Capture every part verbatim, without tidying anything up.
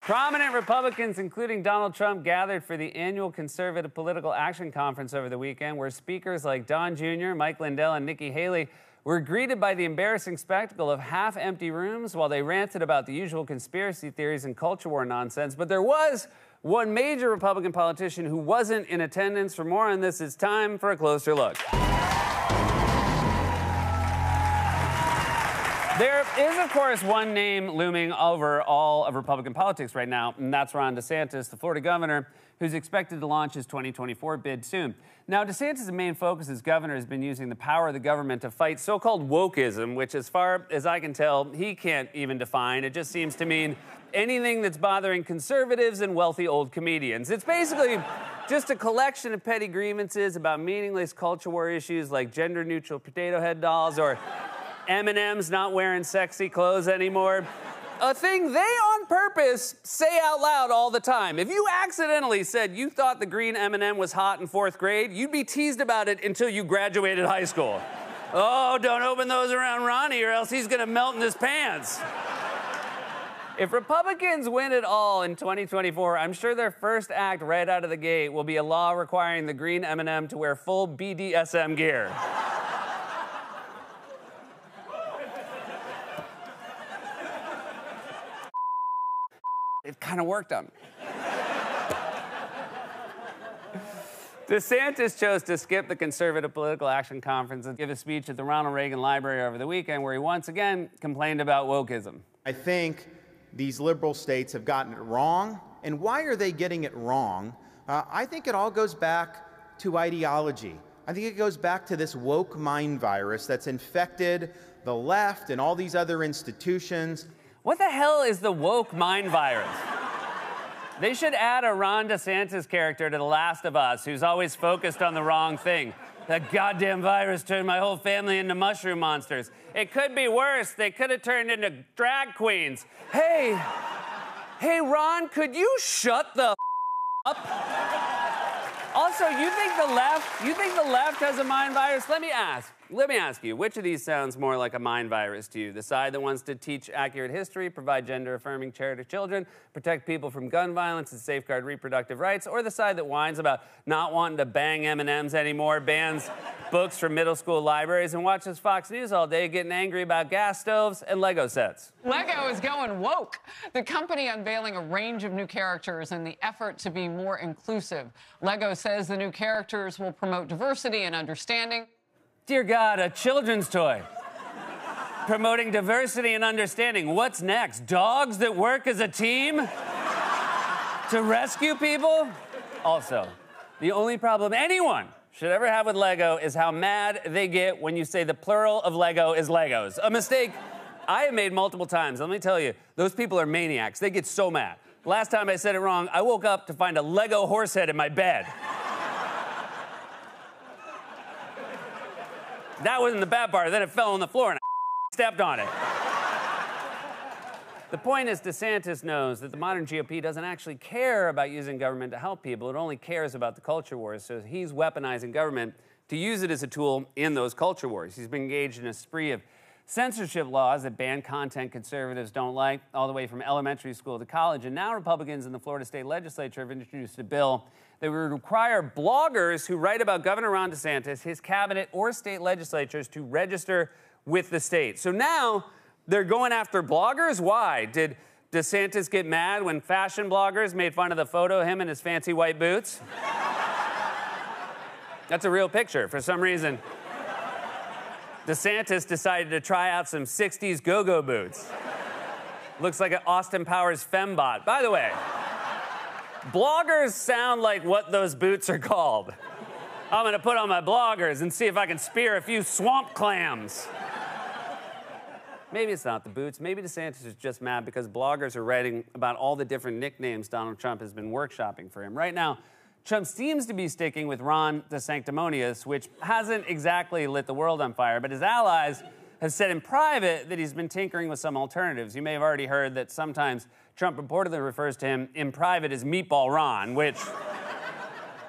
Prominent Republicans, including Donald Trump, gathered for the annual Conservative Political Action Conference over the weekend, where speakers like Don Junior, Mike Lindell, and Nikki Haley were greeted by the embarrassing spectacle of half-empty rooms while they ranted about the usual conspiracy theories and culture war nonsense. But there was one major Republican politician who wasn't in attendance. For more on this, it's time for a closer look. There is, of course, one name looming over all of Republican politics right now, and that's Ron DeSantis, the Florida governor, who's expected to launch his twenty twenty-four bid soon. Now, DeSantis' main focus as governor has been using the power of the government to fight so-called wokeism, which, as far as I can tell, he can't even define. It just seems to mean anything that's bothering conservatives and wealthy old comedians. It's basically just a collection of petty grievances about meaningless culture war issues like gender-neutral potato head dolls or M and M's not wearing sexy clothes anymore. A thing they, on purpose, say out loud all the time. If you accidentally said you thought the green M and M was hot in fourth grade, you'd be teased about it until you graduated high school. Oh, don't open those around Ronnie or else he's gonna melt in his pants. If Republicans win at all in twenty twenty-four, I'm sure their first act right out of the gate will be a law requiring the green M and M to wear full B D S M gear. It kind of worked on me. DeSantis chose to skip the Conservative Political Action Conference and give a speech at the Ronald Reagan Library over the weekend, where he once again complained about wokeism. I think these liberal states have gotten it wrong. And why are they getting it wrong? Uh, I think it all goes back to ideology. I think it goes back to this woke mind virus that's infected the left and all these other institutions. What the hell is the woke mind virus? They should add a Ron DeSantis character to The Last of Us, who's always focused on the wrong thing. That goddamn virus turned my whole family into mushroom monsters. It could be worse. They could have turned into drag queens. Hey, hey, Ron, could you shut the up? Also, you think the left, you think the left has a mind virus? Let me ask. Let me ask you, which of these sounds more like a mind virus to you? The side that wants to teach accurate history, provide gender-affirming care to children, protect people from gun violence, and safeguard reproductive rights, or the side that whines about not wanting to bang M and M's anymore, bans books from middle school libraries, and watches Fox News all day getting angry about gas stoves and Lego sets? Lego is going woke. The company unveiling a range of new characters in the effort to be more inclusive. Lego says the new characters will promote diversity and understanding. Dear God, a children's toy. Promoting diversity and understanding. What's next? Dogs that work as a team? To rescue people? Also, the only problem anyone should ever have with Lego is how mad they get when you say the plural of Lego is Legos. A mistake I have made multiple times. Let me tell you, those people are maniacs. They get so mad. Last time I said it wrong, I woke up to find a Lego horse head in my bed. That wasn't the bad part. Then it fell on the floor and I stepped on it. The point is, DeSantis knows that the modern G O P doesn't actually care about using government to help people. It only cares about the culture wars, so he's weaponizing government to use it as a tool in those culture wars. He's been engaged in a spree of censorship laws that ban content conservatives don't like, all the way from elementary school to college. And now Republicans in the Florida state legislature have introduced a bill that would require bloggers who write about Governor Ron DeSantis, his cabinet, or state legislatures to register with the state. So now they're going after bloggers? Why? Did DeSantis get mad when fashion bloggers made fun of the photo of him in his fancy white boots? That's a real picture for some reason. DeSantis decided to try out some sixties go-go boots. Looks like an Austin Powers fembot. By the way, bloggers sound like what those boots are called. I'm gonna put on my bloggers and see if I can spear a few swamp clams. Maybe it's not the boots. Maybe DeSantis is just mad because bloggers are writing about all the different nicknames Donald Trump has been workshopping for him. Right now, Trump seems to be sticking with Ron the Sanctimonious, which hasn't exactly lit the world on fire, but his allies have said in private that he's been tinkering with some alternatives. You may have already heard that sometimes Trump reportedly refers to him in private as Meatball Ron, which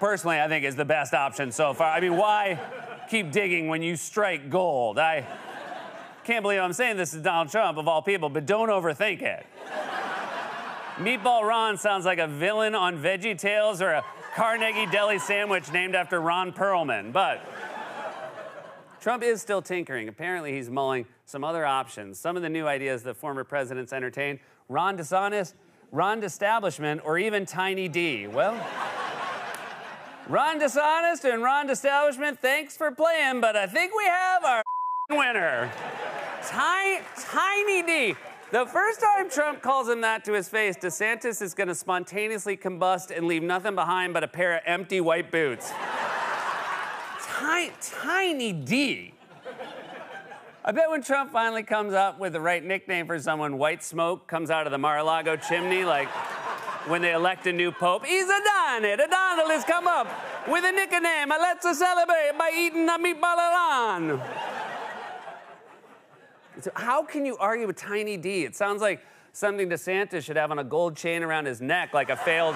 personally I think is the best option so far. I mean, why keep digging when you strike gold? I can't believe I'm saying this to Donald Trump, of all people, but don't overthink it. Meatball Ron sounds like a villain on VeggieTales or a Carnegie Deli sandwich named after Ron Perlman, but Trump is still tinkering. Apparently, he's mulling some other options, some of the new ideas that former presidents entertained. Ron DeSantis, Ron DeStablishment, or even Tiny D. Well, Ron DeSantis and Ron DeStablishment, thanks for playing, but I think we have our winner. Tiny, Tiny D. The first time Trump calls him that to his face, DeSantis is going to spontaneously combust and leave nothing behind but a pair of empty white boots. Tiny, Tiny D. I bet when Trump finally comes up with the right nickname for someone, white smoke comes out of the Mar-a-Lago chimney, like when they elect a new pope. He's a Donald. A Donald has come up with a nickname. Let's celebrate by eating a meatball around. So how can you argue with Tiny D? It sounds like something DeSantis should have on a gold chain around his neck, like a failed,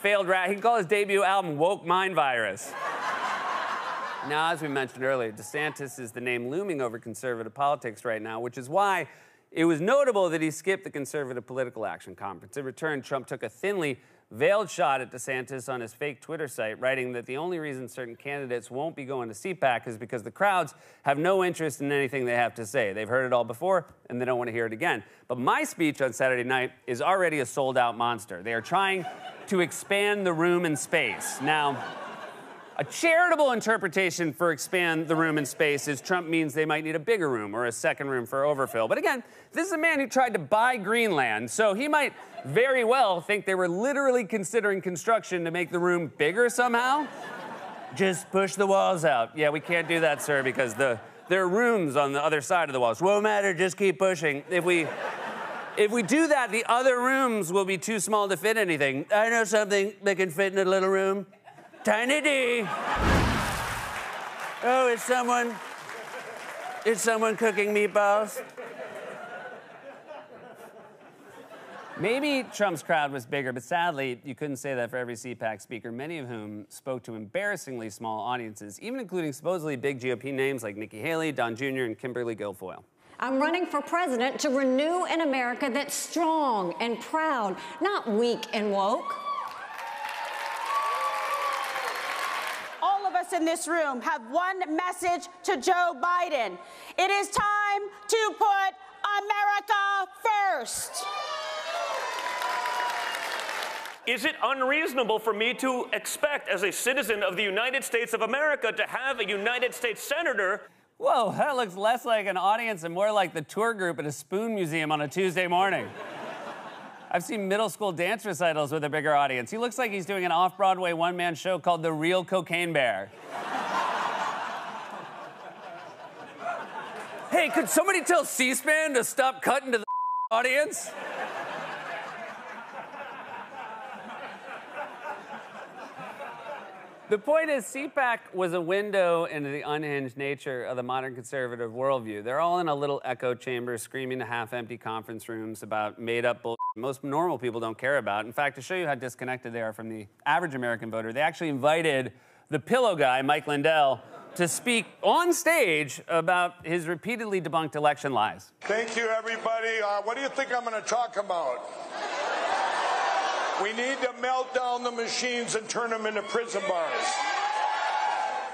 failed rat. He can call his debut album Woke Mind Virus. Now, as we mentioned earlier, DeSantis is the name looming over conservative politics right now, which is why it was notable that he skipped the Conservative Political Action Conference. In return, Trump took a thinly veiled shot at DeSantis on his fake Twitter site, writing that the only reason certain candidates won't be going to C PAC is because the crowds have no interest in anything they have to say. They've heard it all before, and they don't want to hear it again. But my speech on Saturday night is already a sold-out monster. They are trying to expand the room and space. Now, a charitable interpretation for expand the room and space is Trump means they might need a bigger room or a second room for overfill. But again, this is a man who tried to buy Greenland, so he might very well think they were literally considering construction to make the room bigger somehow. Just push the walls out. Yeah, we can't do that, sir, because the, there are rooms on the other side of the walls. Won't matter, just keep pushing. If we... If we do that, the other rooms will be too small to fit anything. I know something that can fit in a little room. Tiny D. Oh, is someone... is someone cooking meatballs? Maybe Trump's crowd was bigger, but sadly, you couldn't say that for every C PAC speaker, many of whom spoke to embarrassingly small audiences, even including supposedly big G O P names like Nikki Haley, Don Junior, and Kimberly Guilfoyle. I'm running for president to renew an America that's strong and proud, not weak and woke. In this room have one message to Joe Biden. It is time to put America first. Is it unreasonable for me to expect, as a citizen of the United States of America, to have a United States senator? Whoa, that looks less like an audience and more like the tour group at a spoon museum on a Tuesday morning. I've seen middle school dance recitals with a bigger audience. He looks like he's doing an off-Broadway one-man show called The Real Cocaine Bear. Hey, could somebody tell C SPAN to stop cutting to the audience? The point is, C PAC was a window into the unhinged nature of the modern conservative worldview. They're all in a little echo chamber, screaming to half-empty conference rooms about made-up bull. Most normal people don't care about. In fact, to show you how disconnected they are from the average American voter, they actually invited the pillow guy, Mike Lindell, to speak on stage about his repeatedly debunked election lies. Thank you, everybody. Uh, what do you think I'm going to talk about? We need to melt down the machines and turn them into prison bars.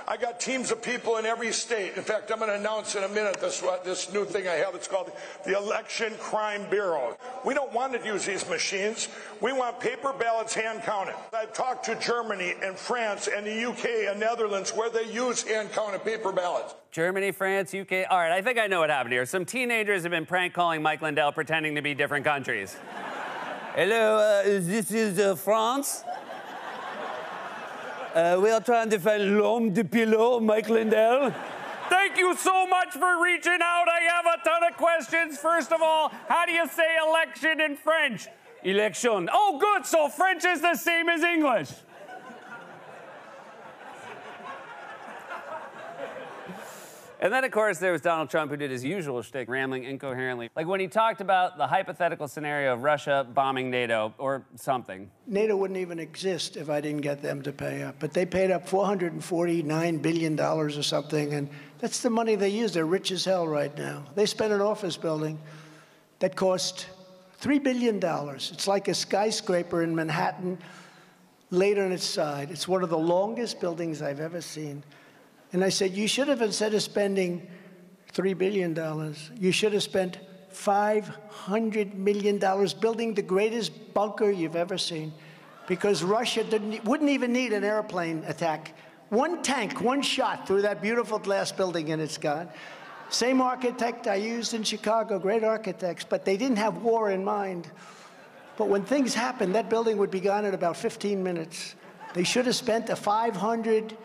I got teams of people in every state. In fact, I'm going to announce in a minute this, uh, this new thing I have. It's called the Election Crime Bureau. We don't want to use these machines. We want paper ballots hand-counted. I've talked to Germany and France and the U K and Netherlands where they use hand-counted paper ballots. Germany, France, U K. All right, I think I know what happened here. Some teenagers have been prank-calling Mike Lindell pretending to be different countries. Hello, uh, this is uh, France. Uh, we are trying to find l'homme de pillow, Mike Lindell. Thank you so much for reaching out. I have a ton of questions. First of all, how do you say election in French? Election. Oh, good, so French is the same as English. And then, of course, there was Donald Trump, who did his usual shtick, rambling incoherently, like when he talked about the hypothetical scenario of Russia bombing NATO or something. NATO wouldn't even exist if I didn't get them to pay up. But they paid up four hundred forty-nine billion dollars or something, and that's the money they use. They're rich as hell right now. They spent an office building that cost three billion dollars. It's like a skyscraper in Manhattan, laid on its side. It's one of the longest buildings I've ever seen. And I said, you should have, instead of spending three billion dollars, you should have spent five hundred million dollars building the greatest bunker you've ever seen, because Russia didn't, wouldn't even need an airplane attack. One tank, one shot through that beautiful glass building, and it's gone. Same architect I used in Chicago, great architects, but they didn't have war in mind. But when things happened, that building would be gone in about fifteen minutes. They should have spent a five hundred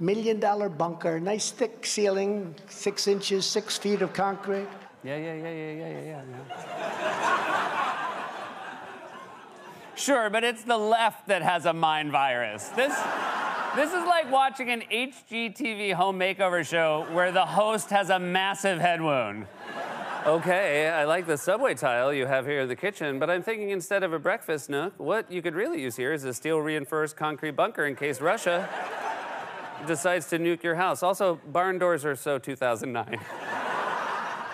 million dollar bunker, nice thick ceiling, six inches, six feet of concrete. Yeah, yeah, yeah, yeah, yeah, yeah, yeah. Sure, but it's the left that has a mind virus. This, this is like watching an H G T V home makeover show where the host has a massive head wound. Okay, I like the subway tile you have here in the kitchen, but I'm thinking instead of a breakfast nook, what you could really use here is a steel-reinforced concrete bunker in case Russia decides to nuke your house. Also, barn doors are so two thousand nine.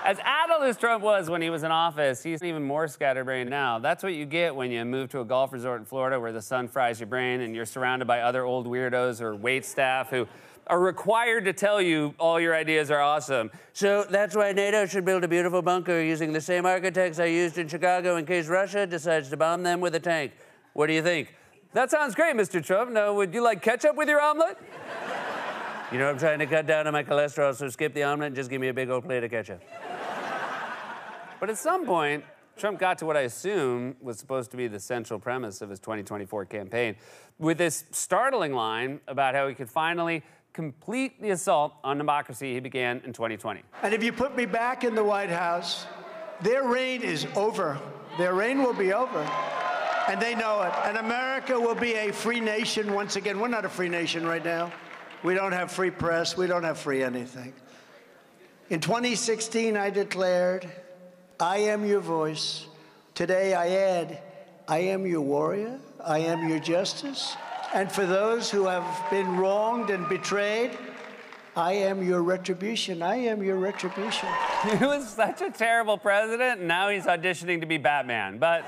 As adult as Trump was when he was in office, he's even more scatterbrained now. That's what you get when you move to a golf resort in Florida where the sun fries your brain and you're surrounded by other old weirdos or waitstaff who are required to tell you all your ideas are awesome. So that's why NATO should build a beautiful bunker using the same architects I used in Chicago in case Russia decides to bomb them with a tank. What do you think? That sounds great, Mister Trump. Now, would you like ketchup with your omelet? You know, I'm trying to cut down on my cholesterol, so skip the omelet and just give me a big old plate of ketchup. But at some point, Trump got to what I assume was supposed to be the central premise of his twenty twenty-four campaign with this startling line about how he could finally complete the assault on democracy he began in twenty twenty. And if you put me back in the White House, their reign is over. Their reign will be over. And they know it. And America will be a free nation once again. We're not a free nation right now. We don't have free press. We don't have free anything. In twenty sixteen, I declared, I am your voice. Today, I add, I am your warrior. I am your justice. And for those who have been wronged and betrayed, I am your retribution. I am your retribution. He was such a terrible president, and now he's auditioning to be Batman. But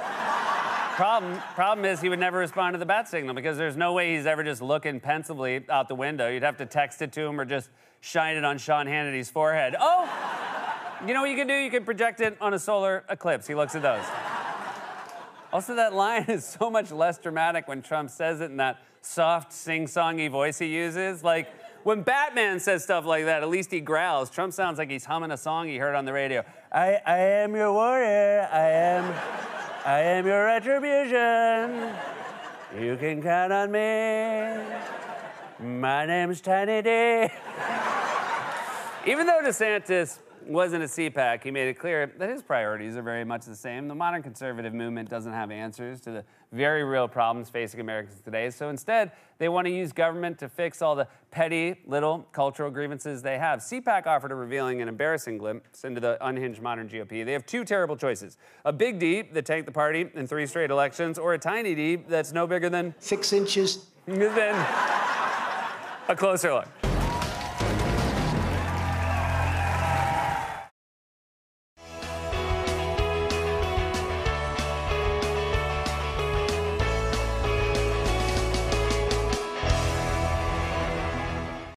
problem, problem is he would never respond to the bat signal because there's no way he's ever just looking pensively out the window. You'd have to text it to him or just shine it on Sean Hannity's forehead. Oh, you know what you can do? You can project it on a solar eclipse. He looks at those. Also, that line is so much less dramatic when Trump says it in that soft, sing-songy voice he uses. Like, when Batman says stuff like that, at least he growls. Trump sounds like he's humming a song he heard on the radio. I, I am your warrior. I am, I am your retribution. You can count on me. My name's Tiny D. Even though DeSantis wasn't a C PAC, he made it clear that his priorities are very much the same. The modern conservative movement doesn't have answers to the very real problems facing Americans today, so instead, they want to use government to fix all the petty, little cultural grievances they have. C PAC offered a revealing and embarrassing glimpse into the unhinged modern G O P. They have two terrible choices. A big D that tanked the party in three straight elections, or a tiny D that's no bigger than... six inches. Then a closer look.